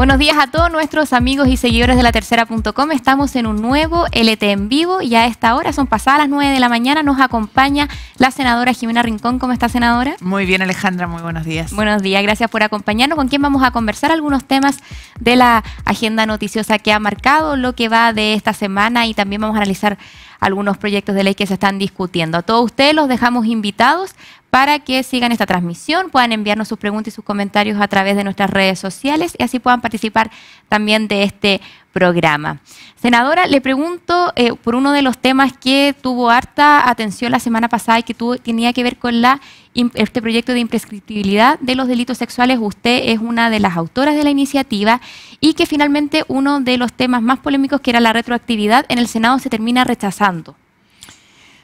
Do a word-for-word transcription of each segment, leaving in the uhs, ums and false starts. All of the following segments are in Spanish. Buenos días a todos nuestros amigos y seguidores de La Tercera punto com. Estamos en un nuevo L T en vivo y a esta hora, son pasadas las nueve de la mañana, nos acompaña la senadora Ximena Rincón. ¿Cómo está, senadora? Muy bien, Alejandra, muy buenos días. Buenos días, gracias por acompañarnos. ¿Con quién vamos a conversar algunos temas de la agenda noticiosa que ha marcado lo que va de esta semana? Y también vamos a analizar algunos proyectos de ley que se están discutiendo. A todos ustedes los dejamos invitados para que sigan esta transmisión, puedan enviarnos sus preguntas y sus comentarios a través de nuestras redes sociales y así puedan participar también de este programa. Senadora, le pregunto eh, por uno de los temas que tuvo harta atención la semana pasada y que tuvo, tenía que ver con la, este proyecto de imprescriptibilidad de los delitos sexuales. Usted es una de las autoras de la iniciativa y que finalmente uno de los temas más polémicos, que era la retroactividad, en el Senado se termina rechazando.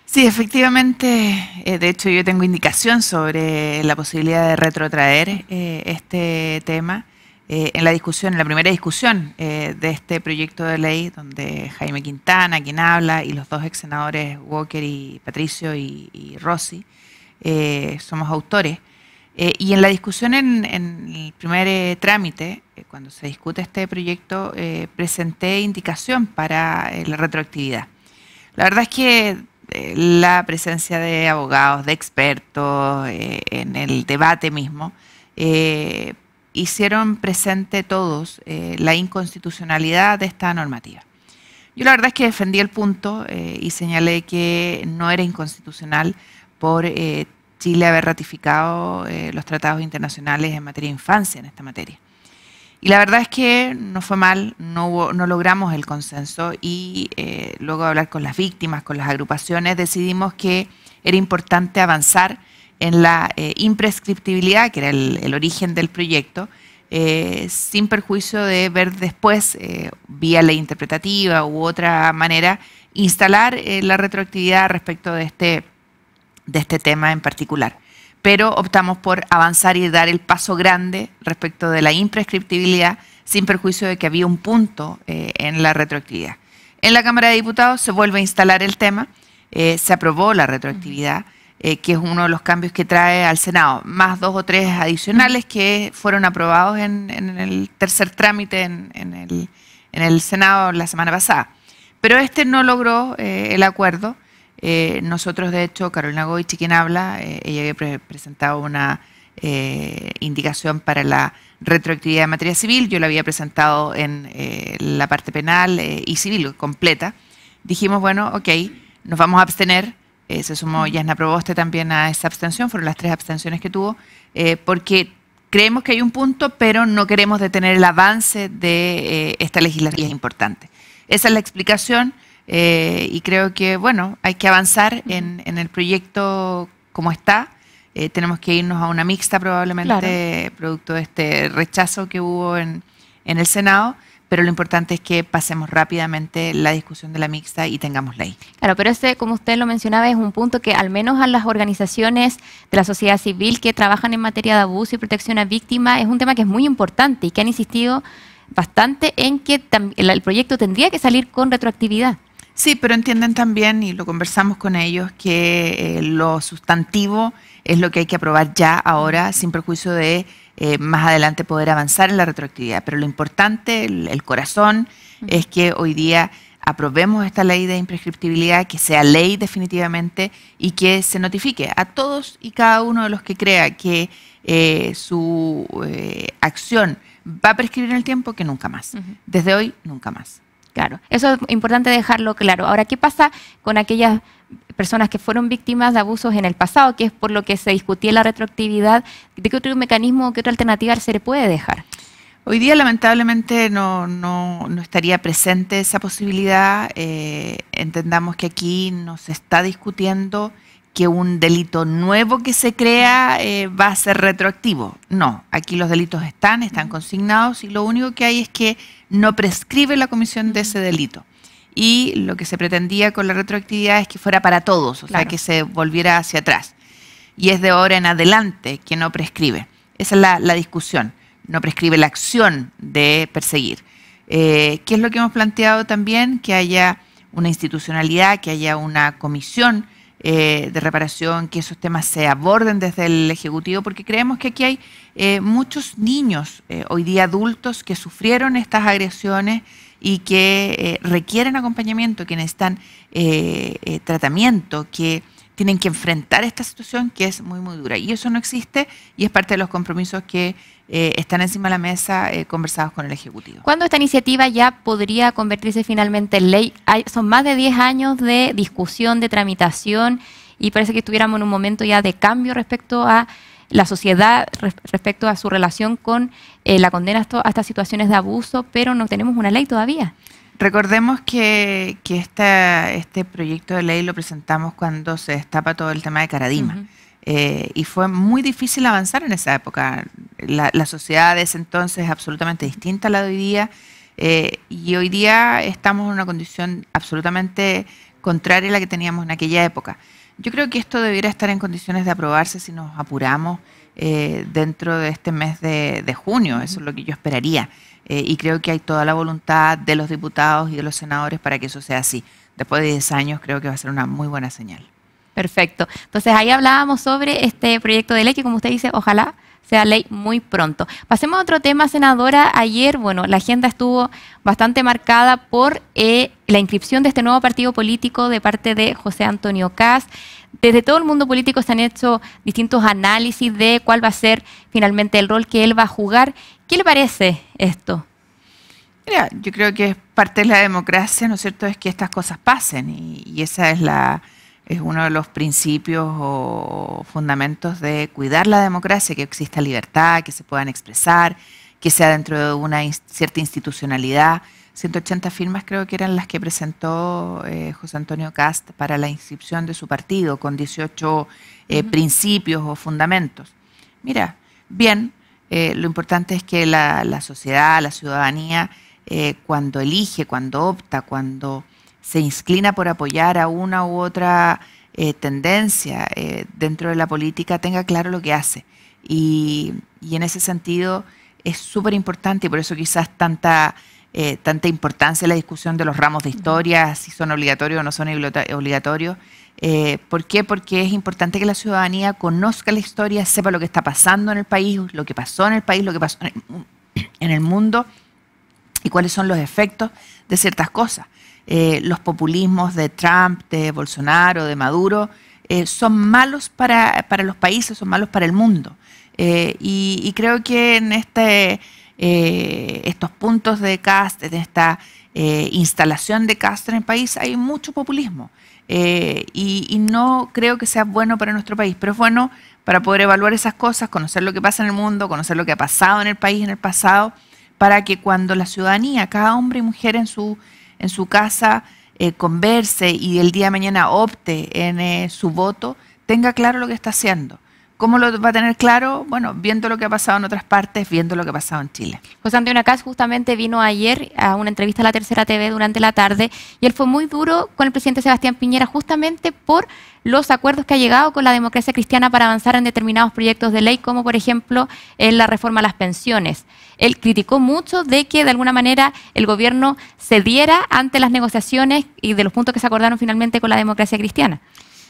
Sí, efectivamente, eh, de hecho yo tengo indicación sobre la posibilidad de retrotraer eh, este tema eh, en la discusión, en la primera discusión eh, de este proyecto de ley, donde Jaime Quintana, quien habla, y los dos ex senadores Walker y Patricio y, y Rossi, eh, somos autores. Eh, y en la discusión en, en el primer eh, trámite, eh, cuando se discute este proyecto, eh, presenté indicación para eh, la retroactividad. La verdad es que la presencia de abogados, de expertos, eh, en el debate mismo, eh, hicieron presente todos eh, la inconstitucionalidad de esta normativa. Yo la verdad es que defendí el punto eh, y señalé que no era inconstitucional por eh, Chile haber ratificado eh, los tratados internacionales en materia de infancia en esta materia. Y la verdad es que no fue mal, no, hubo, no logramos el consenso y eh, luego de hablar con las víctimas, con las agrupaciones, decidimos que era importante avanzar en la eh, imprescriptibilidad, que era el, el origen del proyecto, eh, sin perjuicio de ver después, eh, vía ley interpretativa u otra manera, instalar eh, la retroactividad respecto de este, de este tema en particular. Pero optamos por avanzar y dar el paso grande respecto de la imprescriptibilidad, sin perjuicio de que había un punto eh, en la retroactividad. En la Cámara de Diputados se vuelve a instalar el tema, eh, se aprobó la retroactividad, eh, que es uno de los cambios que trae al Senado, más dos o tres adicionales que fueron aprobados en, en el tercer trámite en, en, el, en el Senado la semana pasada. Pero este no logró eh, el acuerdo. Eh, nosotros, de hecho, Carolina Goychi, quien habla, eh, ella había pre presentado una eh, indicación para la retroactividad en materia civil, yo la había presentado en eh, la parte penal eh, y civil completa. Dijimos, bueno, ok, nos vamos a abstener, eh, se sumó Yasna Proboste también a esa abstención, fueron las tres abstenciones que tuvo, eh, porque creemos que hay un punto, pero no queremos detener el avance de eh, esta legislación importante. Esa es la explicación. Eh, y creo que, bueno, hay que avanzar en, en el proyecto como está. Eh, tenemos que irnos a una mixta probablemente, claro, producto de este rechazo que hubo en, en el Senado. Pero lo importante es que pasemos rápidamente la discusión de la mixta y tengamos ley. Claro, pero ese, como usted lo mencionaba, es un punto que al menos a las organizaciones de la sociedad civil que trabajan en materia de abuso y protección a víctimas, es un tema que es muy importante y que han insistido bastante en que el proyecto tendría que salir con retroactividad. Sí, pero entienden también, y lo conversamos con ellos, que eh, lo sustantivo es lo que hay que aprobar ya, ahora, sin perjuicio de eh, más adelante poder avanzar en la retroactividad. Pero lo importante, el, el corazón, es que hoy día aprobemos esta ley de imprescriptibilidad, que sea ley definitivamente y que se notifique a todos y cada uno de los que crea que eh, su eh, acción va a prescribir en el tiempo, que nunca más. Uh-huh. Desde hoy, nunca más. Claro, eso es importante dejarlo claro. Ahora, ¿qué pasa con aquellas personas que fueron víctimas de abusos en el pasado, que es por lo que se discutía la retroactividad? ¿De qué otro mecanismo, qué otra alternativa se le puede dejar? Hoy día, lamentablemente, no, no, no estaría presente esa posibilidad. Eh, entendamos que aquí no se está discutiendo que un delito nuevo que se crea eh, va a ser retroactivo. No, aquí los delitos están, están consignados y lo único que hay es que no prescribe la comisión de ese delito. Y lo que se pretendía con la retroactividad es que fuera para todos, o claro, sea, que se volviera hacia atrás. Y es de ahora en adelante que no prescribe. Esa es la, la discusión. No prescribe la acción de perseguir. Eh, ¿Qué es lo que hemos planteado también? Que haya una institucionalidad, que haya una comisión eh, de reparación, que esos temas se aborden desde el Ejecutivo, porque creemos que aquí hay eh, muchos niños, eh, hoy día adultos, que sufrieron estas agresiones y que eh, requieren acompañamiento, que necesitan eh, eh, tratamiento, que tienen que enfrentar esta situación que es muy, muy dura. Y eso no existe y es parte de los compromisos que eh, están encima de la mesa eh, conversados con el Ejecutivo. ¿Cuándo esta iniciativa ya podría convertirse finalmente en ley? Hay, son más de diez años de discusión, de tramitación, y parece que estuviéramos en un momento ya de cambio respecto a la sociedad, res, respecto a su relación con eh, la condena a, esto, a estas situaciones de abuso, pero no tenemos una ley todavía. Recordemos que, que esta, este proyecto de ley lo presentamos cuando se destapa todo el tema de Karadima. Uh-huh. eh, y fue muy difícil avanzar en esa época. La, la sociedad de ese entonces es absolutamente distinta a la de hoy día. Eh, y hoy día estamos en una condición absolutamente contraria a la que teníamos en aquella época. Yo creo que esto debiera estar en condiciones de aprobarse si nos apuramos eh, dentro de este mes de, de junio. Eso es lo que yo esperaría. Eh, y creo que hay toda la voluntad de los diputados y de los senadores para que eso sea así. Después de diez años creo que va a ser una muy buena señal. Perfecto. Entonces ahí hablábamos sobre este proyecto de ley que, como usted dice, ojalá sea ley muy pronto. Pasemos a otro tema, senadora. Ayer, bueno, la agenda estuvo bastante marcada por eh, la inscripción de este nuevo partido político de parte de José Antonio Kast. Desde todo el mundo político se han hecho distintos análisis de cuál va a ser finalmente el rol que él va a jugar. ¿Qué le parece esto? Mira, yo creo que es parte de la democracia, ¿no es cierto?, es que estas cosas pasen, y, y esa es la... es uno de los principios o fundamentos de cuidar la democracia, que exista libertad, que se puedan expresar, que sea dentro de una cierta institucionalidad. ciento ochenta firmas creo que eran las que presentó eh, José Antonio Kast para la inscripción de su partido, con dieciocho eh, uh-huh. principios o fundamentos. Mira, bien, eh, lo importante es que la, la sociedad, la ciudadanía, eh, cuando elige, cuando opta, cuando se inclina por apoyar a una u otra eh, tendencia eh, dentro de la política, tenga claro lo que hace. Y, y en ese sentido es súper importante, y por eso quizás tanta, eh, tanta importancia la discusión de los ramos de historia, si son obligatorios o no son obligatorios. Eh, ¿Por qué? Porque es importante que la ciudadanía conozca la historia, sepa lo que está pasando en el país, lo que pasó en el país, lo que pasó en el mundo, y cuáles son los efectos de ciertas cosas. Eh, los populismos de Trump, de Bolsonaro, de Maduro, eh, son malos para, para los países, son malos para el mundo. Eh, y, y creo que en este, eh, estos puntos de Kast, en esta eh, instalación de Kast en el país, hay mucho populismo. Eh, y, y no creo que sea bueno para nuestro país, pero es bueno para poder evaluar esas cosas, conocer lo que pasa en el mundo, conocer lo que ha pasado en el país en el pasado, para que cuando la ciudadanía, cada hombre y mujer en su... en su casa eh, converse y el día de mañana opte en eh, su voto, tenga claro lo que está haciendo. ¿Cómo lo va a tener claro? Bueno, viendo lo que ha pasado en otras partes, viendo lo que ha pasado en Chile. José Antonio Kast justamente vino ayer a una entrevista a La Tercera T V durante la tarde, y él fue muy duro con el presidente Sebastián Piñera justamente por los acuerdos que ha llegado con la democracia cristiana para avanzar en determinados proyectos de ley, como por ejemplo en la reforma a las pensiones. Él criticó mucho de que de alguna manera el gobierno cediera ante las negociaciones y de los puntos que se acordaron finalmente con la democracia cristiana.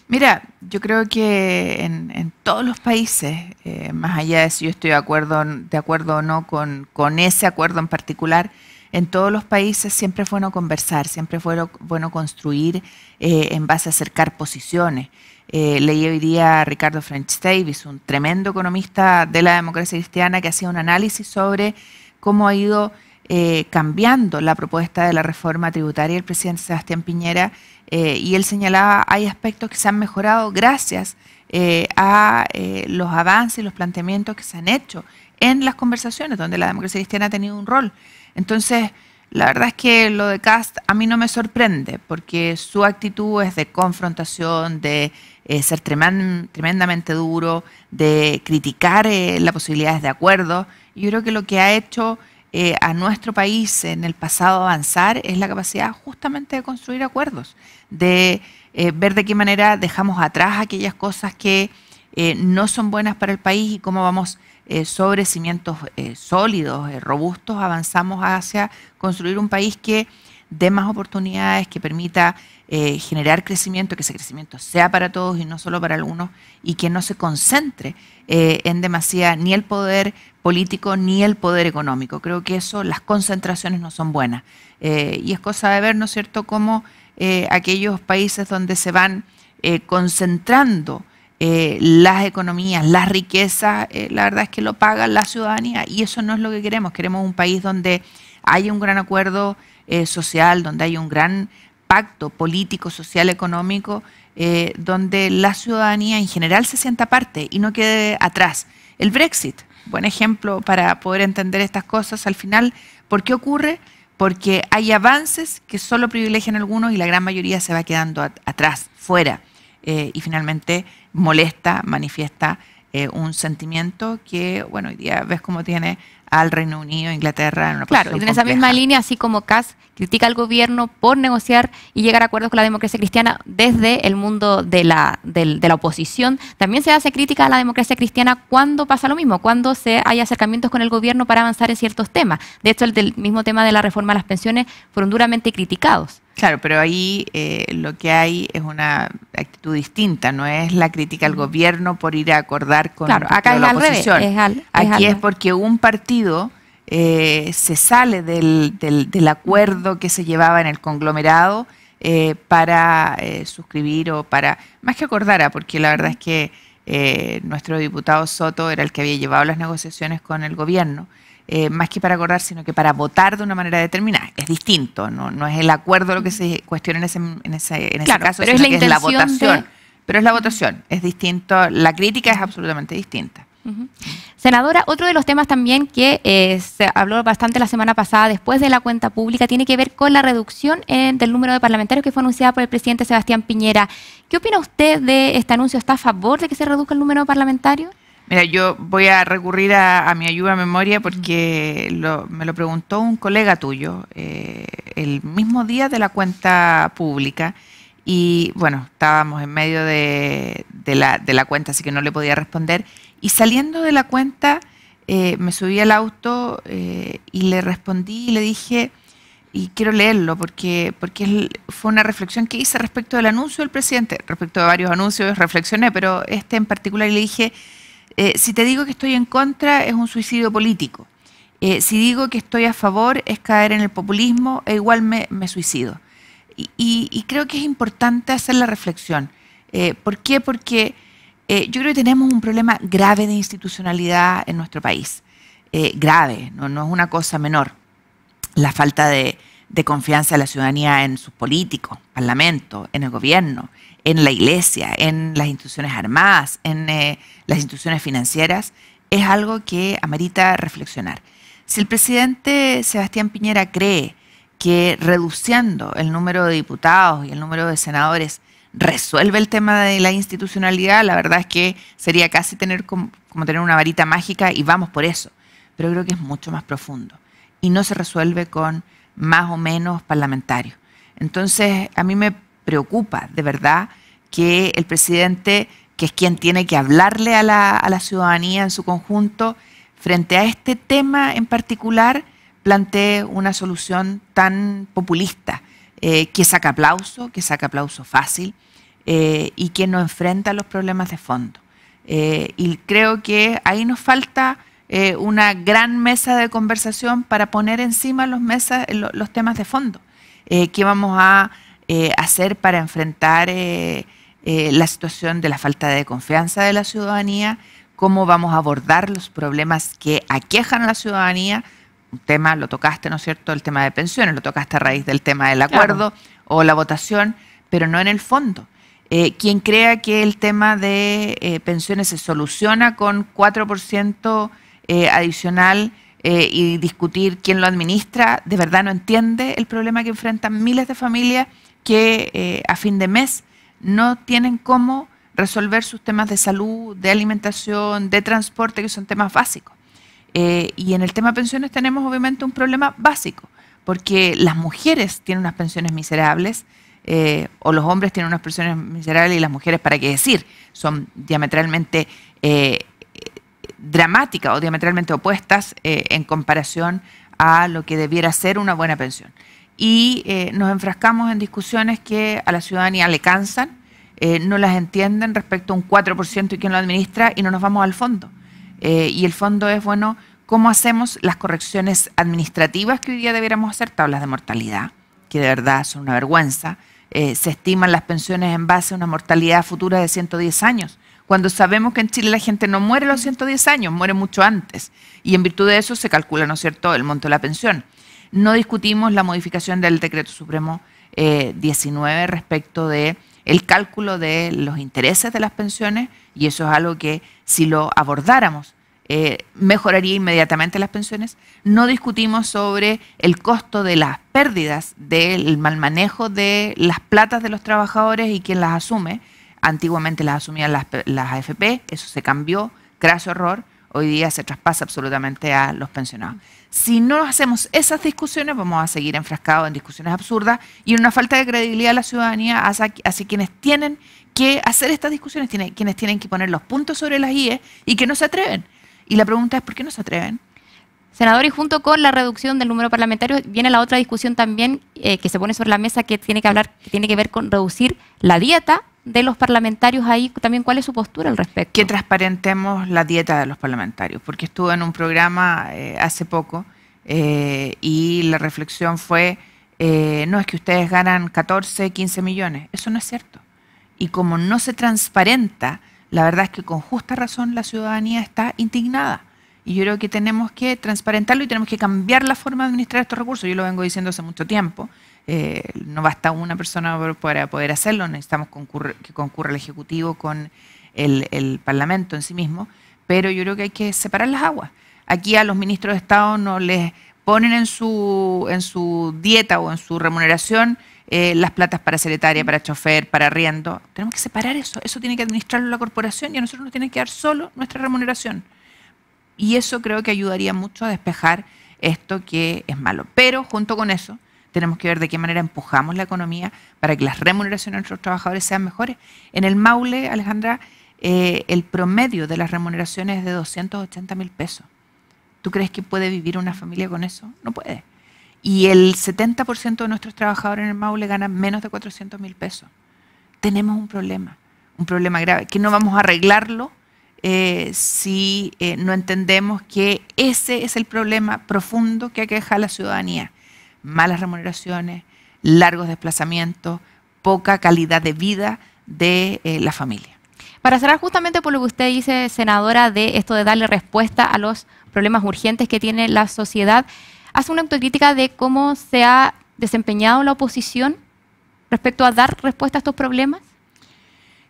Mira, yo creo que en, en todos los países, eh, más allá de si yo estoy de acuerdo, de acuerdo o no con, con ese acuerdo en particular, en todos los países siempre es bueno conversar, siempre es bueno, bueno construir eh, en base a acercar posiciones. Eh, leí hoy día a Ricardo French Davis, un tremendo economista de la democracia cristiana, que hacía un análisis sobre cómo ha ido Eh, cambiando la propuesta de la reforma tributaria del presidente Sebastián Piñera, eh, y él señalaba hay aspectos que se han mejorado gracias eh, a eh, los avances y los planteamientos que se han hecho en las conversaciones donde la democracia cristiana ha tenido un rol. Entonces, la verdad es que lo de Kast a mí no me sorprende, porque su actitud es de confrontación, de eh, ser tremend- tremendamente duro, de criticar eh, las posibilidades de acuerdo. Yo creo que lo que ha hecho Eh, a nuestro país en el pasado avanzar es la capacidad justamente de construir acuerdos, de eh, ver de qué manera dejamos atrás aquellas cosas que eh, no son buenas para el país y cómo vamos eh, sobre cimientos eh, sólidos, eh, robustos, avanzamos hacia construir un país que dé más oportunidades, que permita eh, generar crecimiento, que ese crecimiento sea para todos y no solo para algunos, y que no se concentre eh, en demasía ni el poder político ni el poder económico. Creo que eso, las concentraciones no son buenas. Eh, y es cosa de ver, ¿no es cierto?, cómo eh, aquellos países donde se van eh, concentrando Eh, las economías, las riquezas, eh, la verdad es que lo paga la ciudadanía y eso no es lo que queremos. Queremos un país donde haya un gran acuerdo eh, social, donde haya un gran pacto político, social, económico, eh, donde la ciudadanía en general se sienta parte y no quede atrás. El Brexit, buen ejemplo para poder entender estas cosas al final. ¿Por qué ocurre? Porque hay avances que solo privilegian algunos y la gran mayoría se va quedando at- atrás, fuera. Eh, y finalmente molesta, manifiesta eh, un sentimiento que, bueno, hoy día ves cómo tiene al Reino Unido, Inglaterra, en una posición compleja. Claro, y en esa misma línea, así como Kast critica al gobierno por negociar y llegar a acuerdos con la democracia cristiana desde el mundo de la, de, de la oposición, también se hace crítica a la democracia cristiana cuando pasa lo mismo, cuando se hay acercamientos con el gobierno para avanzar en ciertos temas. De hecho, el del mismo tema de la reforma a las pensiones fueron duramente criticados. Claro, pero ahí eh, lo que hay es una actitud distinta, no es la crítica al gobierno por ir a acordar con claro, acá la oposición. Revés, es al, es Aquí al... es porque un partido eh, se sale del, del, del acuerdo que se llevaba en el conglomerado eh, para eh, suscribir o para... Más que acordara, porque la verdad es que eh, nuestro diputado Soto era el que había llevado las negociaciones con el gobierno. Eh, más que para acordar, sino que para votar de una manera determinada. Es distinto, no, no es el acuerdo lo que se cuestiona en ese, en ese, en ese claro, caso, pero sino es la que es la votación. De... Pero es la votación, es distinto, la crítica es absolutamente distinta. Uh-huh. Senadora, otro de los temas también que eh, se habló bastante la semana pasada después de la cuenta pública tiene que ver con la reducción eh, del número de parlamentarios que fue anunciada por el presidente Sebastián Piñera. ¿Qué opina usted de este anuncio? ¿Está a favor de que se reduzca el número de parlamentarios? Mira, yo voy a recurrir a, a mi ayuda a memoria porque lo, me lo preguntó un colega tuyo eh, el mismo día de la cuenta pública y bueno, estábamos en medio de, de, la, de la cuenta, así que no le podía responder. Y saliendo de la cuenta eh, me subí al auto eh, y le respondí y le dije, y quiero leerlo porque, porque fue una reflexión que hice respecto del anuncio del presidente, respecto de varios anuncios, reflexioné, pero este en particular, y le dije... Eh, si te digo que estoy en contra, es un suicidio político. Eh, si digo que estoy a favor, es caer en el populismo e igual me, me suicido. Y, y, y creo que es importante hacer la reflexión. Eh, ¿Por qué? Porque eh, yo creo que tenemos un problema grave de institucionalidad en nuestro país. Eh, grave, no, no es una cosa menor. La falta de, de confianza de la ciudadanía en sus políticos, parlamento, en el gobierno, en la iglesia, en las instituciones armadas, en eh, las instituciones financieras, es algo que amerita reflexionar. Si el presidente Sebastián Piñera cree que reduciendo el número de diputados y el número de senadores resuelve el tema de la institucionalidad, la verdad es que sería casi tener como, como tener una varita mágica y vamos por eso. Pero creo que es mucho más profundo y no se resuelve con más o menos parlamentarios. Entonces, a mí me preocupa de verdad que el presidente, que es quien tiene que hablarle a la, a la ciudadanía en su conjunto, frente a este tema en particular, plantee una solución tan populista, eh, que saca aplauso, que saca aplauso fácil eh, y que no enfrenta los problemas de fondo. Eh, y creo que ahí nos falta eh, una gran mesa de conversación para poner encima los, mesas, los, los temas de fondo, eh, que vamos a... Eh, hacer para enfrentar eh, eh, la situación de la falta de confianza de la ciudadanía, cómo vamos a abordar los problemas que aquejan a la ciudadanía. Un tema, lo tocaste, ¿no es cierto?, el tema de pensiones, lo tocaste a raíz del tema del acuerdo claro. o la votación, pero no en el fondo. Eh, quien crea que el tema de eh, pensiones se soluciona con cuatro por ciento eh, adicional eh, y discutir quién lo administra, de verdad no entiende el problema que enfrentan miles de familias que eh, a fin de mes no tienen cómo resolver sus temas de salud, de alimentación, de transporte, que son temas básicos. Eh, y en el tema pensiones tenemos obviamente un problema básico, porque las mujeres tienen unas pensiones miserables, eh, o los hombres tienen unas pensiones miserables y las mujeres, ¿para qué decir? Son diametralmente eh, dramáticas o diametralmente opuestas eh, en comparación a lo que debiera ser una buena pensión. y eh, nos enfrascamos en discusiones que a la ciudadanía le cansan, eh, no las entienden respecto a un cuatro por ciento y quién lo administra, y no nos vamos al fondo. Eh, y el fondo es, bueno, ¿cómo hacemos las correcciones administrativas que hoy día debiéramos hacer? Tablas de mortalidad, que de verdad son una vergüenza. Eh, se estiman las pensiones en base a una mortalidad futura de ciento diez años, cuando sabemos que en Chile la gente no muere a los ciento diez años, muere mucho antes. Y en virtud de eso se calcula, ¿no es cierto?, el monto de la pensión. No discutimos la modificación del Decreto Supremo eh, diecinueve respecto de el cálculo de los intereses de las pensiones, y eso es algo que si lo abordáramos eh, mejoraría inmediatamente las pensiones. No discutimos sobre el costo de las pérdidas, del mal manejo de las platas de los trabajadores y quién las asume. Antiguamente las asumían las, las A F P, eso se cambió, craso error, hoy día se traspasa absolutamente a los pensionados. Si no hacemos esas discusiones, vamos a seguir enfrascados en discusiones absurdas y en una falta de credibilidad a la ciudadanía hacia, hacia quienes tienen que hacer estas discusiones, tienen, quienes tienen que poner los puntos sobre las I E y que no se atreven. Y la pregunta es, ¿por qué no se atreven? Senador, y junto con la reducción del número parlamentario viene la otra discusión también eh, que se pone sobre la mesa, que tiene que hablar, que tiene que ver con reducir la dieta de los parlamentarios. Ahí también, ¿cuál es su postura al respecto? Que transparentemos la dieta de los parlamentarios, porque estuve en un programa eh, hace poco eh, y la reflexión fue, eh, no, es que ustedes ganan catorce, quince millones, eso no es cierto. Y como no se transparenta, la verdad es que con justa razón la ciudadanía está indignada. Y yo creo que tenemos que transparentarlo y tenemos que cambiar la forma de administrar estos recursos. Yo lo vengo diciendo hace mucho tiempo. Eh, no basta una persona para poder hacerlo, necesitamos que concurra el Ejecutivo con el, el Parlamento en sí mismo. Pero yo creo que hay que separar las aguas. Aquí a los ministros de Estado no les ponen en su, en su dieta o en su remuneración eh, las platas para secretaria, para chofer, para arriendo. Tenemos que separar eso. Eso tiene que administrarlo la corporación y a nosotros nos tiene que dar solo nuestra remuneración. Y eso creo que ayudaría mucho a despejar esto que es malo. Pero junto con eso tenemos que ver de qué manera empujamos la economía para que las remuneraciones de nuestros trabajadores sean mejores. En el Maule, Alejandra, eh, el promedio de las remuneraciones es de doscientos ochenta mil pesos. ¿Tú crees que puede vivir una familia con eso? No puede. Y el setenta por ciento de nuestros trabajadores en el Maule ganan menos de cuatrocientos mil pesos. Tenemos un problema, un problema grave, que no vamos a arreglarlo Eh, si eh, no entendemos que ese es el problema profundo que aqueja a la ciudadanía. Malas remuneraciones, largos desplazamientos, poca calidad de vida de eh, la familia. Para cerrar justamente por lo que usted dice, senadora, de esto de darle respuesta a los problemas urgentes que tiene la sociedad, hace una autocrítica de cómo se ha desempeñado la oposición respecto a dar respuesta a estos problemas.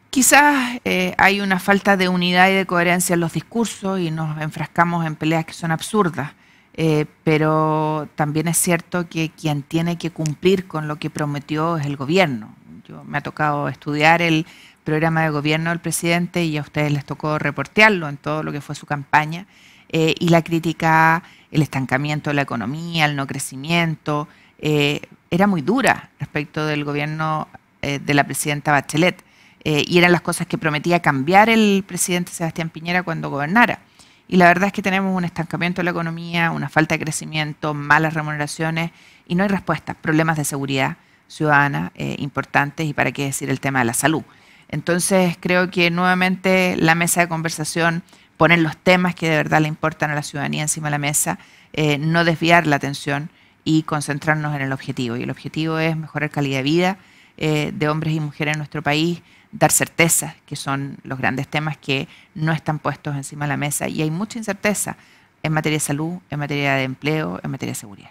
Quizás eh, hay una falta de unidad y de coherencia en los discursos y nos enfrascamos en peleas que son absurdas, eh, pero también es cierto que quien tiene que cumplir con lo que prometió es el gobierno. Yo, me ha tocado estudiar el programa de gobierno del presidente y a ustedes les tocó reportearlo en todo lo que fue su campaña, eh, y la crítica, el estancamiento de la economía, el no crecimiento, eh, era muy dura respecto del gobierno eh, de la presidenta Bachelet. Eh, y eran las cosas que prometía cambiar el presidente Sebastián Piñera cuando gobernara. Y la verdad es que tenemos un estancamiento de la economía, una falta de crecimiento, malas remuneraciones y no hay respuestas, problemas de seguridad ciudadana eh, importantes, y para qué decir el tema de la salud. Entonces creo que nuevamente la mesa de conversación, poner los temas que de verdad le importan a la ciudadanía encima de la mesa, eh, no desviar la atención y concentrarnos en el objetivo. Y el objetivo es mejorar calidad de vida eh, de hombres y mujeres en nuestro país, dar certezas, que son los grandes temas que no están puestos encima de la mesa, y hay mucha incerteza en materia de salud, en materia de empleo, en materia de seguridad.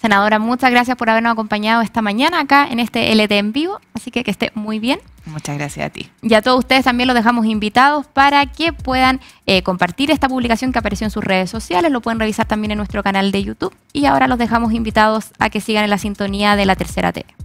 Senadora, muchas gracias por habernos acompañado esta mañana acá en este L T en vivo, así que que esté muy bien. Muchas gracias a ti. Y a todos ustedes también los dejamos invitados para que puedan eh, compartir esta publicación que apareció en sus redes sociales, lo pueden revisar también en nuestro canal de YouTube, y ahora los dejamos invitados a que sigan en la sintonía de La Tercera T V.